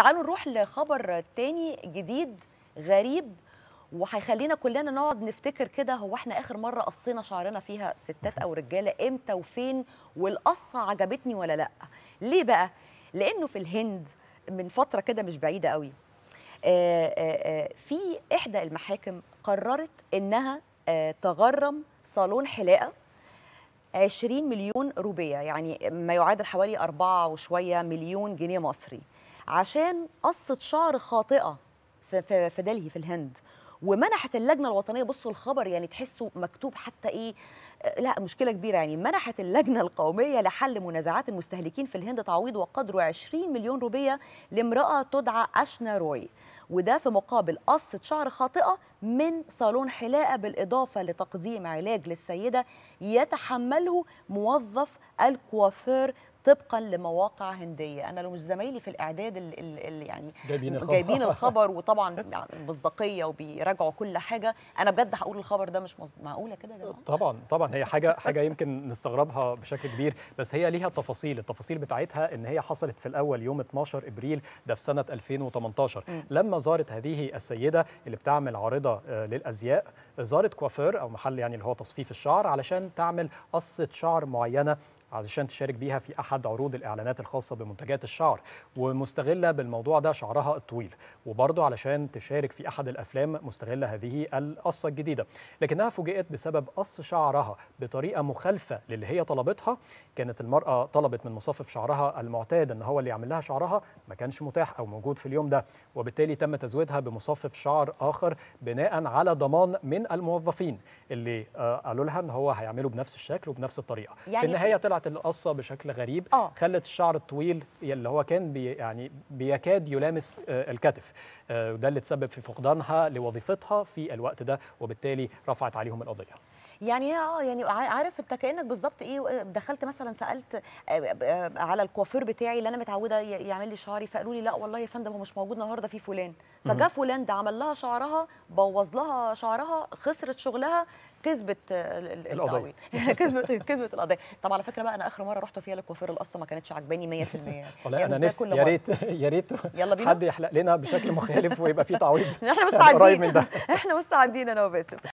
تعالوا نروح لخبر تاني جديد غريب وهيخلينا كلنا نقعد نفتكر كده، هو احنا اخر مره قصينا شعرنا فيها ستات او رجاله امتى وفين، والقصه عجبتني ولا لا؟ ليه بقى؟ لانه في الهند من فتره كده مش بعيده قوي في احدى المحاكم قررت انها تغرم صالون حلاقه 20 مليون روبيه، يعني ما يعادل حوالي 4 وشويه مليون جنيه مصري، عشان قصه شعر خاطئه في دلهي في الهند. ومنحت اللجنه الوطنيه، بصوا الخبر يعني تحسوا مكتوب حتى ايه، لا مشكله كبيره يعني، منحت اللجنه القوميه لحل منازعات المستهلكين في الهند تعويض وقدره 20 مليون روبيه لامراه تدعى أشنا روي، وده في مقابل قصه شعر خاطئه من صالون حلاقه، بالاضافه لتقديم علاج للسيده يتحمله موظف الكوافير طبقا لمواقع هنديه. انا لو مش زمايلي في الاعداد اللي يعني جايبين الخبر وطبعا مصداقيه وبيراجعوا كل حاجه، انا بجد هقول الخبر ده مش معقوله كده يا جماعه. طبعا هي حاجه يمكن نستغربها بشكل كبير، بس هي ليها تفاصيل، التفاصيل بتاعتها ان هي حصلت في الاول يوم 12 ابريل ده في سنه 2018 لما زارت هذه السيده اللي بتعمل عارضه للازياء، زارت كوافير او محل يعني اللي هو تصفيف الشعر علشان تعمل قصه شعر معينه علشان تشارك بيها في أحد عروض الإعلانات الخاصة بمنتجات الشعر، ومستغلة بالموضوع ده شعرها الطويل، وبرضه علشان تشارك في أحد الأفلام مستغلة هذه القصة الجديدة، لكنها فوجئت بسبب قص شعرها بطريقة مخالفة للي هي طلبتها. كانت المرأة طلبت من مصفف شعرها المعتاد إن هو اللي يعمل لها شعرها، ما كانش متاح أو موجود في اليوم ده، وبالتالي تم تزويدها بمصفف شعر آخر بناء على ضمان من الموظفين اللي قالوا لها إن هو هيعمله بنفس الشكل وبنفس الطريقة. يعني في النهاية طلعت القصه بشكل غريب، خلت الشعر الطويل اللي هو كان يعني بيكاد يلامس الكتف، وده اللي تسبب في فقدانها لوظيفتها في الوقت ده، وبالتالي رفعت عليهم القضيه. يعني يعني عارف انت كانك بالظبط ايه، دخلت مثلا سالت على الكوافير بتاعي اللي انا متعوده يعمل لي شعري، فقالوا لي لا والله يا فندم هو مش موجود النهارده في فلان، فجاء فلان ده عمل لها شعرها، بوظ لها شعرها، خسرت شغلها، كسبت القضيه. كسبت القضيه. طب على فكره بقى انا اخر مره رحت فيها للكوافير القصه ما كانتش عجباني 100%. والله انا نفسي يا ريت حد يحلق لنا بشكل مخالف ويبقى فيه تعويض. احنا مستعدين انا وباسم.